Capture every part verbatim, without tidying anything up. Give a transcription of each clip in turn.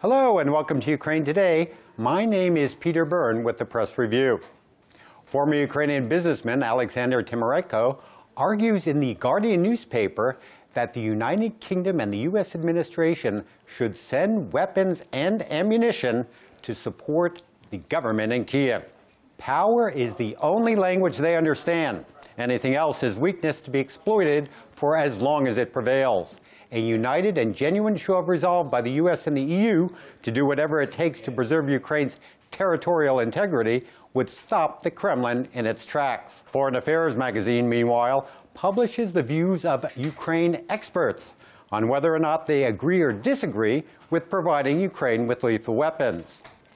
Hello and welcome to Ukraine Today. My name is Peter Byrne with the Press Review. Former Ukrainian businessman Alexander Temerko argues in the Guardian newspaper that the United Kingdom and the U S administration should send weapons and ammunition to support the government in Kyiv. Power is the only language they understand. Anything else is weakness to be exploited for as long as it prevails. A united and genuine show of resolve by the U S and the E U to do whatever it takes to preserve Ukraine's territorial integrity would stop the Kremlin in its tracks. Foreign Affairs magazine, meanwhile, publishes the views of Ukraine experts on whether or not they agree or disagree with providing Ukraine with lethal weapons.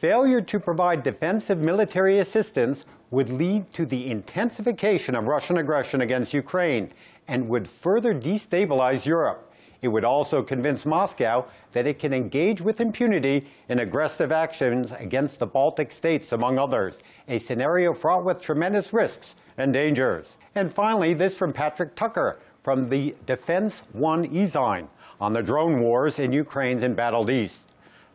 Failure to provide defensive military assistance would lead to the intensification of Russian aggression against Ukraine and would further destabilize Europe. It would also convince Moscow that it can engage with impunity in aggressive actions against the Baltic states, among others, a scenario fraught with tremendous risks and dangers. And finally, this from Patrick Tucker from the Defense One e-zine on the drone wars in Ukraine's embattled East.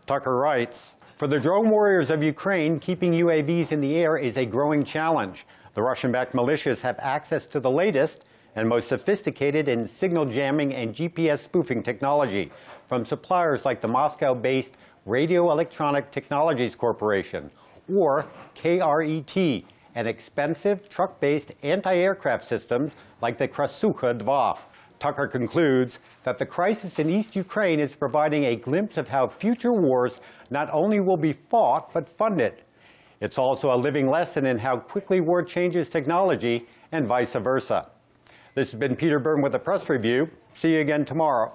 Tucker writes, "For the drone warriors of Ukraine, keeping U A Vs in the air is a growing challenge. The Russian-backed militias have access to the latest and most sophisticated in signal jamming and G P S spoofing technology from suppliers like the Moscow-based Radio Electronic Technologies Corporation, or K R E T, and expensive truck-based anti-aircraft systems like the Krasukha two. Tucker concludes that the crisis in East Ukraine is providing a glimpse of how future wars not only will be fought, but funded. It's also a living lesson in how quickly war changes technology and vice versa." This has been Peter Byrne with the Press Review. See you again tomorrow.